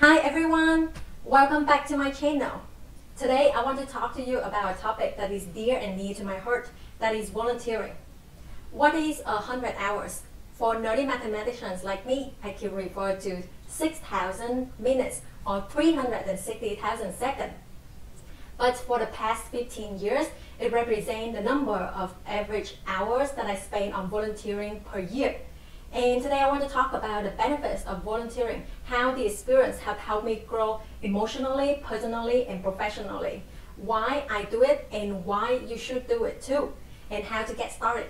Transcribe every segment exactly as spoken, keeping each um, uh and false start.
Hi everyone, welcome back to my channel. Today I want to talk to you about a topic that is dear and near to my heart, that is volunteering. What is one hundred hours? For nerdy mathematicians like me, I can refer to six thousand minutes or three hundred sixty thousand seconds. But for the past fifteen years, it represents the number of average hours that I spend on volunteering per year. And today I want to talk about the benefits of volunteering, how the experience have helped me grow emotionally, personally, and professionally, why I do it and why you should do it too, and how to get started.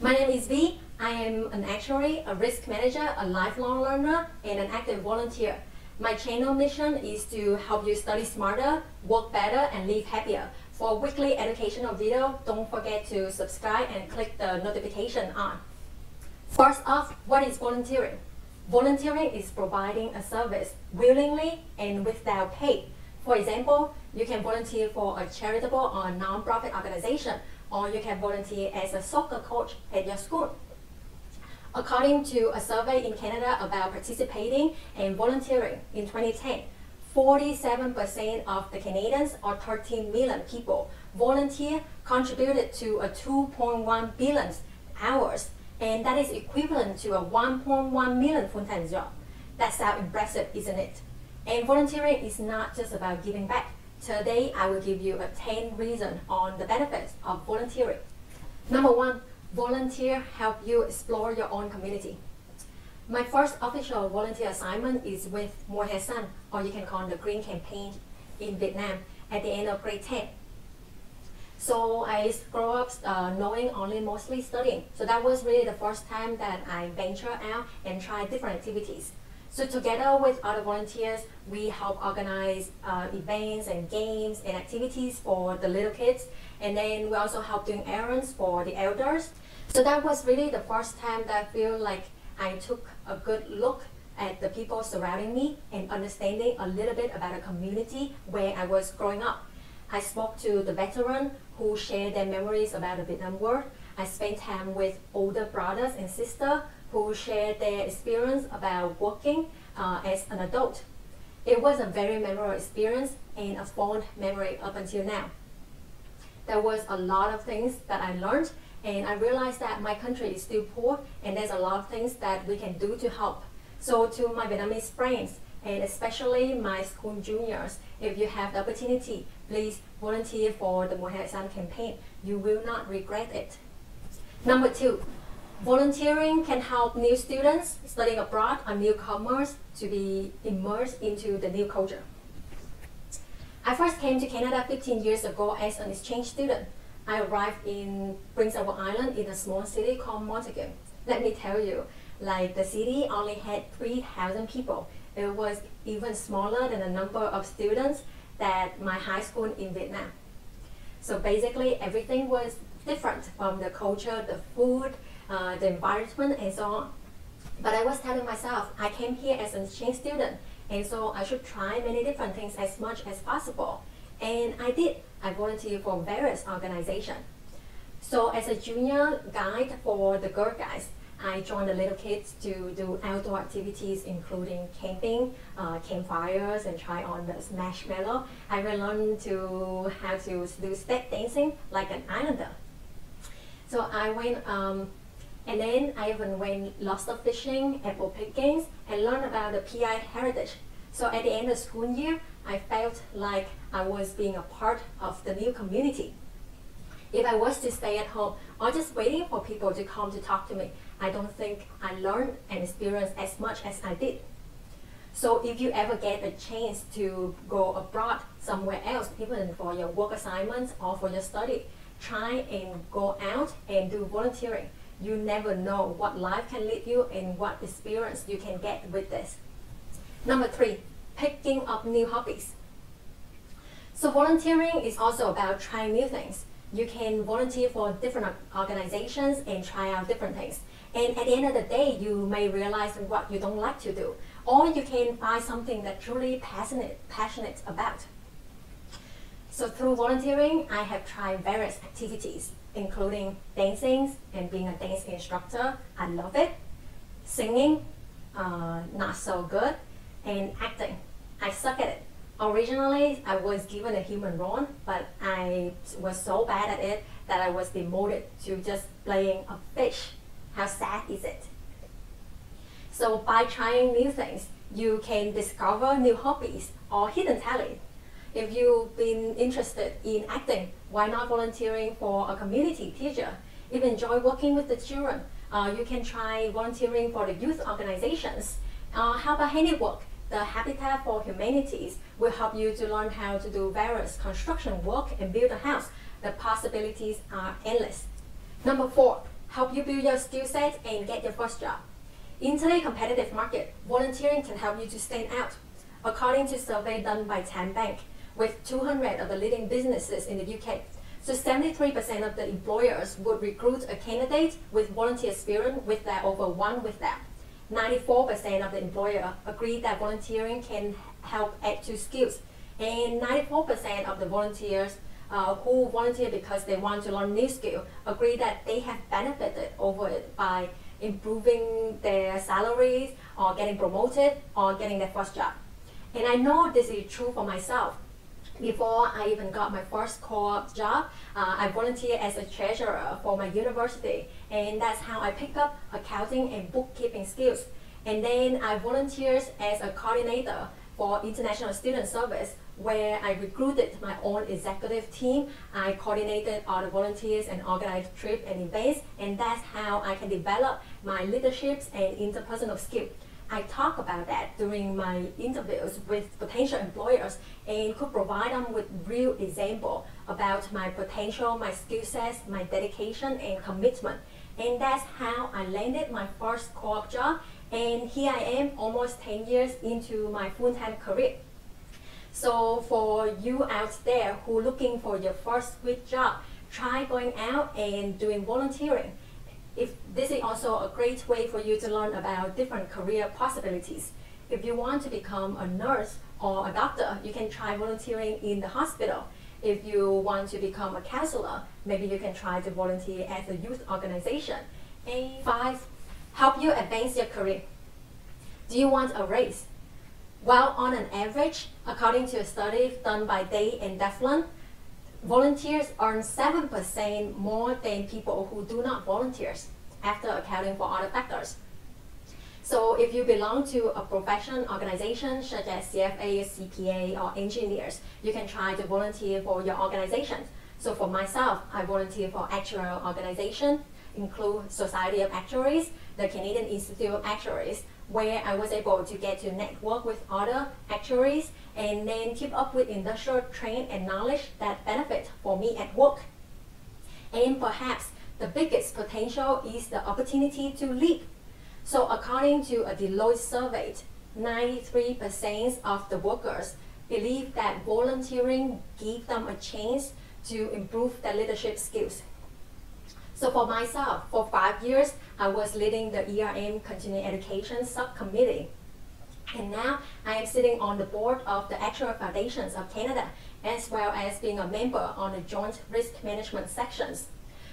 My name is Vy. I am an actuary, a risk manager, a lifelong learner, and an active volunteer. My channel mission is to help you study smarter, work better, and live happier. For weekly educational video, don't forget to subscribe and click the notification on. First off, what is volunteering? Volunteering is providing a service willingly and without pay. For example, you can volunteer for a charitable or non-profit organization, or you can volunteer as a soccer coach at your school. According to a survey in Canada about participating and volunteering in twenty ten, forty-seven percent of the Canadians, or thirteen million people, volunteer contributed to a two point one billion hours. And that is equivalent to a one point one million full-time job. That's how impressive, isn't it? And volunteering is not just about giving back. Today, I will give you a ten reasons on the benefits of volunteering. Number one, volunteer help you explore your own community. My first official volunteer assignment is with Mùa Hè Xanh, or you can call the Green Campaign in Vietnam, at the end of grade ten. So I grew up uh, knowing only mostly studying. So that was really the first time that I ventured out and tried different activities. So together with other volunteers, we help organize uh, events and games and activities for the little kids. And then we also help doing errands for the elders. So that was really the first time that I feel like I took a good look at the people surrounding me and understanding a little bit about a community where I was growing up. I spoke to the veterans who shared their memories about the Vietnam War. I spent time with older brothers and sisters who shared their experience about working uh, as an adult. It was a very memorable experience and a fond memory up until now. There was a lot of things that I learned, and I realized that my country is still poor and there's a lot of things that we can do to help. So to my Vietnamese friends, and especially my school juniors, if you have the opportunity, please volunteer for the Mùa Hè Xanh campaign. You will not regret it. Number two, volunteering can help new students studying abroad or newcomers to be immersed into the new culture. I first came to Canada fifteen years ago as an exchange student. I arrived in Prince Edward Island in a small city called Montague. Let me tell you, like the city only had three thousand people. It was even smaller than the number of students that my high school in Vietnam. So basically everything was different from the culture, the food, uh, the environment, and so on. But I was telling myself, I came here as an exchange student, and so I should try many different things as much as possible. And I did. I volunteered for various organizations. So as a junior guide for the Girl Guides, I joined the little kids to do outdoor activities, including camping, uh, campfires, and try on the marshmallow. I will learn to how to do step dancing like an islander. So I went, um, and then I even went lobster fishing, apple pickings, and learned about the P I heritage. So at the end of school year, I felt like I was being a part of the new community. If I was to stay at home or just waiting for people to come to talk to me, I don't think I learned and experienced as much as I did. So if you ever get a chance to go abroad somewhere else, even for your work assignments or for your study, try and go out and do volunteering. You never know what life can lead you and what experience you can get with this. Number three, picking up new hobbies. So volunteering is also about trying new things. You can volunteer for different organizations and try out different things. And at the end of the day, you may realize what you don't like to do, or you can find something that truly passionate, passionate about. So through volunteering, I have tried various activities, including dancing and being a dance instructor. I love it. Singing, uh, not so good, and acting. suck at it. Originally, I was given a human role, but I was so bad at it that I was demoted to just playing a fish. How sad is it? So by trying new things, you can discover new hobbies or hidden talent. If you've been interested in acting, why not volunteering for a community theater? If you enjoy working with the children, uh, you can try volunteering for the youth organizations. Uh, how about handiwork? The Habitat for Humanities will help you to learn how to do various construction work and build a house. The possibilities are endless. Number four, help you build your skill set and get your first job. In today's competitive market, volunteering can help you to stand out. According to a survey done by Tan Bank, with two hundred of the leading businesses in the U K, so seventy-three percent of the employers would recruit a candidate with volunteer experience with their over one with them. ninety-four percent of the employer agree that volunteering can help add to skills, and ninety-four percent of the volunteers uh, who volunteer because they want to learn new skill agree that they have benefited over it by improving their salaries or getting promoted or getting their first job. And I know this is true for myself. Before I even got my first co-op job, uh, I volunteered as a treasurer for my university, and that's how I picked up accounting and bookkeeping skills. And then I volunteered as a coordinator for international student service, where I recruited my own executive team. I coordinated all the volunteers and organized trips and events, and that's how I can develop my leaderships and interpersonal skills. I talk about that during my interviews with potential employers and could provide them with real example about my potential, my skill sets, my dedication and commitment. And that's how I landed my first co-op job, and here I am almost ten years into my full-time career. So for you out there who are looking for your first quick job, try going out and doing volunteering. If this is also a great way for you to learn about different career possibilities. If you want to become a nurse or a doctor, you can try volunteering in the hospital. If you want to become a counselor, maybe you can try to volunteer at a youth organization. And five, help you advance your career. Do you want a raise? Well, on an average, according to a study done by Day and Devlin, volunteers earn seven percent more than people who do not volunteer, after accounting for other factors. So if you belong to a profession organization such as C F A, C P A, or engineers, you can try to volunteer for your organization. So for myself, I volunteer for actuarial organizations, include Society of Actuaries, the Canadian Institute of Actuaries, where I was able to get to network with other actuaries and then keep up with industrial training and knowledge that benefit for me at work. And perhaps the biggest potential is the opportunity to lead. So according to a Deloitte survey, ninety-three percent of the workers believe that volunteering gives them a chance to improve their leadership skills. So for myself, for five years, I was leading the E R M Continuing Education Subcommittee. And now I am sitting on the board of the Actuarial Foundations of Canada, as well as being a member on the Joint Risk Management sections.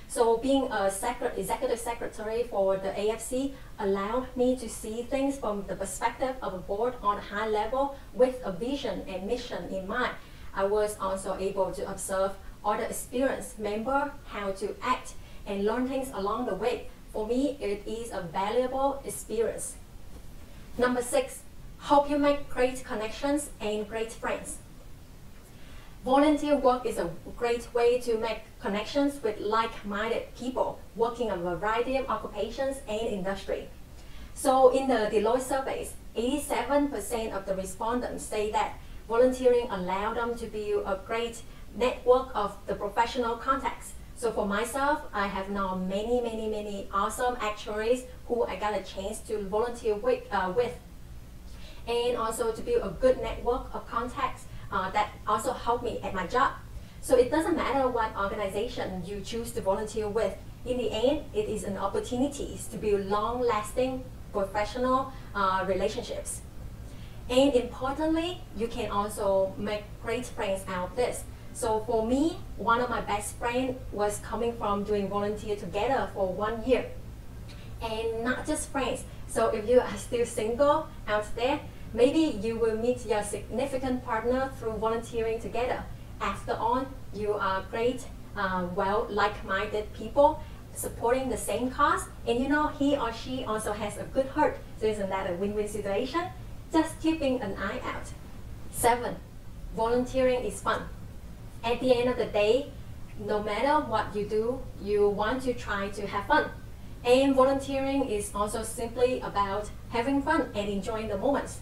So being a secret, executive secretary for the A F C allowed me to see things from the perspective of a board on a high level with a vision and mission in mind. I was also able to observe other experienced members how to act and learn things along the way. For me, it is a valuable experience. Number six, help you make great connections and great friends. Volunteer work is a great way to make connections with like-minded people working a variety of occupations and industry. So in the Deloitte surveys, eighty-seven percent of the respondents say that volunteering allowed them to build a great network of the professional contacts. So for myself, I have known many, many, many awesome actuaries who I got a chance to volunteer with, uh, with. And also to build a good network of contacts uh, that also helped me at my job. So it doesn't matter what organization you choose to volunteer with. In the end, it is an opportunity to build long-lasting professional uh, relationships. And importantly, you can also make great friends out of this. So for me, one of my best friends was coming from doing volunteer together for one year. And not just friends. So if you are still single out there, Maybe you will meet your significant partner through volunteering together. After all, you are great, uh, well, like-minded people supporting the same cause, and you know he or she also has a good heart, so isn't that a win-win situation? Just keeping an eye out. Seven, volunteering is fun. At the end of the day, no matter what you do, you want to try to have fun. And volunteering is also simply about having fun and enjoying the moments.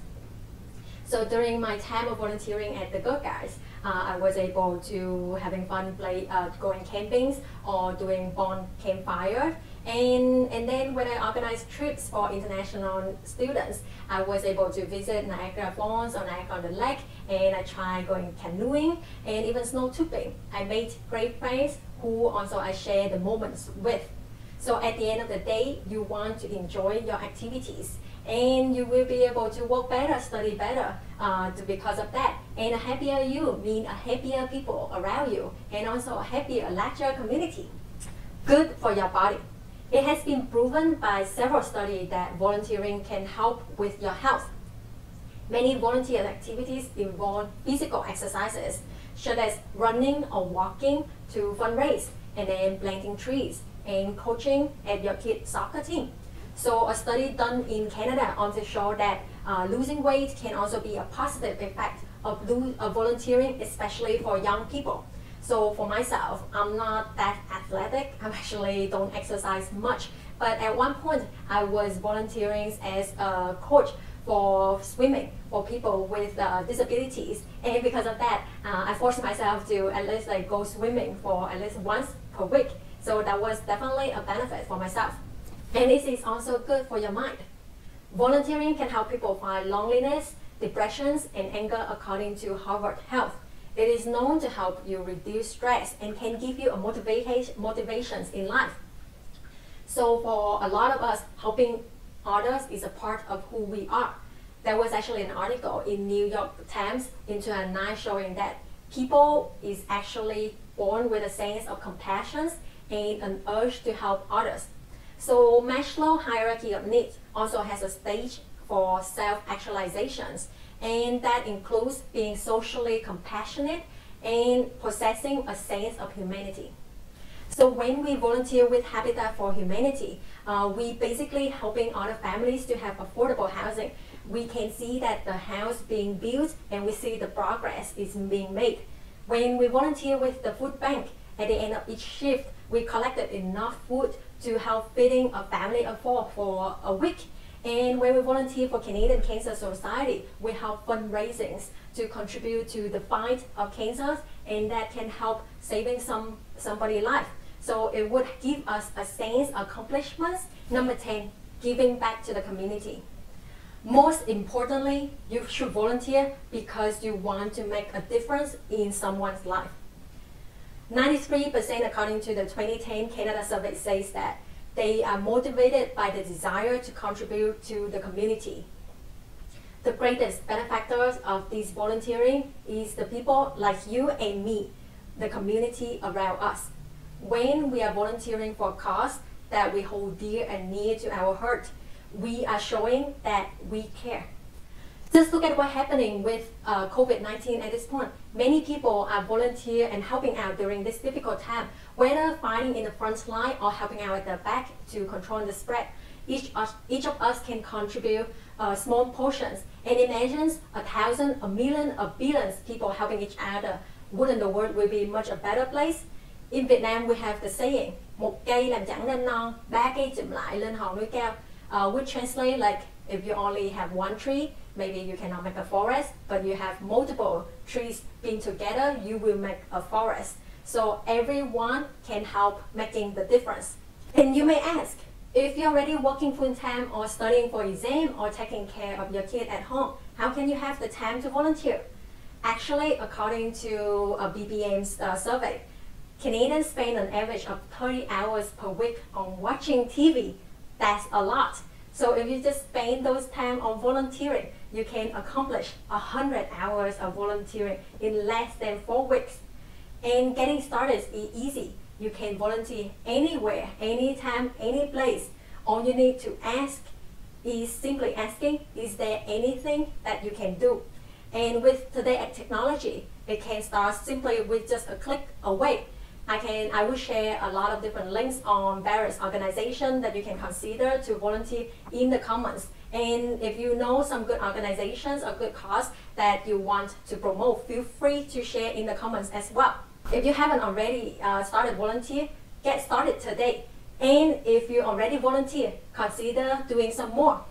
So during my time of volunteering at the Girl Guides, uh, I was able to having fun, play, uh, going campings or doing bond campfire. And, and then when I organized trips for international students, I was able to visit Niagara Falls or Niagara-on-the-Lake, and I tried going canoeing and even snow tubing. I made great friends who also I share the moments with. So at the end of the day, you want to enjoy your activities, and you will be able to work better, study better uh, to, because of that. And a happier you mean a happier people around you, and also a happier, larger community. Good for your body. It has been proven by several studies that volunteering can help with your health. Many volunteer activities involve physical exercises, such as running or walking to fundraise, and then planting trees, and coaching at your kid's soccer team. So a study done in Canada also showed that uh, losing weight can also be a positive effect of, of volunteering, especially for young people. So for myself, I'm not that athletic. I actually don't exercise much. But at one point, I was volunteering as a coach for swimming for people with uh, disabilities. And because of that, uh, I forced myself to at least like go swimming for at least once per week. So that was definitely a benefit for myself. And this is also good for your mind. Volunteering can help people fight loneliness, depressions, and anger according to Harvard Health. It is known to help you reduce stress and can give you a motivation, motivations in life. So for a lot of us, helping others is a part of who we are. There was actually an article in New York Times in two thousand nine showing that people is actually born with a sense of compassion and an urge to help others. So Maslow's Hierarchy of Needs also has a stage for self-actualizations, and that includes being socially compassionate and possessing a sense of humanity. So when we volunteer with Habitat for Humanity, uh, we basically helping other families to have affordable housing. We can see that the house being built, and we see the progress is being made. When we volunteer with the Food Bank, at the end of each shift, we collected enough food to help feeding a family of four for a week. And when we volunteer for Canadian Cancer Society, we help fundraisings to contribute to the fight of cancers, and that can help saving some somebody's life. So it would give us a sense of accomplishments. Number ten, giving back to the community. Most importantly, you should volunteer because you want to make a difference in someone's life. ninety-three percent according to the twenty ten Canada survey says that they are motivated by the desire to contribute to the community. The greatest benefactors of this volunteering is the people like you and me, the community around us. When we are volunteering for a cause that we hold dear and near to our heart, we are showing that we care. Just look at what's happening with uh, COVID nineteen at this point. Many people are volunteering and helping out during this difficult time, whether fighting in the front line or helping out at the back to control the spread. Each of, each of us can contribute uh, small portions, and imagine a thousand, a million, a billion people helping each other. Wouldn't the world will be much a better place? In Vietnam, we have the saying, "Một cây làm chẳng nên non, ba cây chụm lại lên hòn núi cao," uh, which translates like, if you only have one tree, maybe you cannot make a forest, but you have multiple trees being together, you will make a forest. So everyone can help making the difference. And you may ask, if you're already working full-time or studying for exam or taking care of your kid at home, how can you have the time to volunteer? Actually, according to a B B M's uh, survey, Canadians spend an average of thirty hours per week on watching T V. That's a lot. So if you just spend those time on volunteering, you can accomplish one hundred hours of volunteering in less than four weeks. And getting started is easy. You can volunteer anywhere, anytime, any place. All you need to ask is simply asking, is there anything that you can do? And with today's technology, it can start simply with just a click away. I can, I will share a lot of different links on various organizations that you can consider to volunteer in the comments. And if you know some good organizations or good cause that you want to promote, feel free to share in the comments as well. If you haven't already uh, started volunteer, get started today. And if you already volunteer, consider doing some more.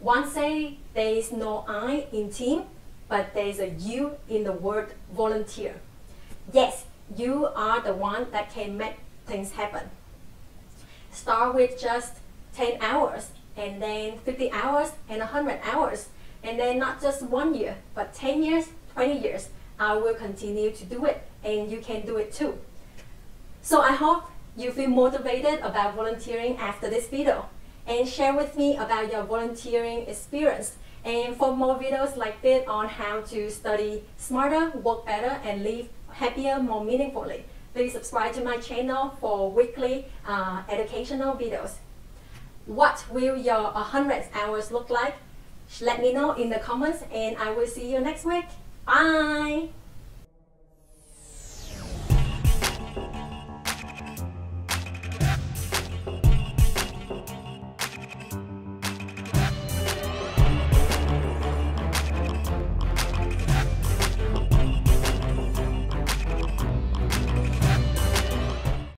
One say there is no I in team, but there is a U in the word volunteer. Yes, you are the one that can make things happen. Start with just ten hours, and then fifty hours, and one hundred hours, and then not just one year, but ten years, twenty years. I will continue to do it, and you can do it too. So I hope you feel motivated about volunteering after this video, and share with me about your volunteering experience. And for more videos like this on how to study smarter, work better, and live happier, more meaningfully, please subscribe to my channel for weekly uh, educational videos. What will your one hundred hours look like? Let me know in the comments, and I will see you next week. Bye!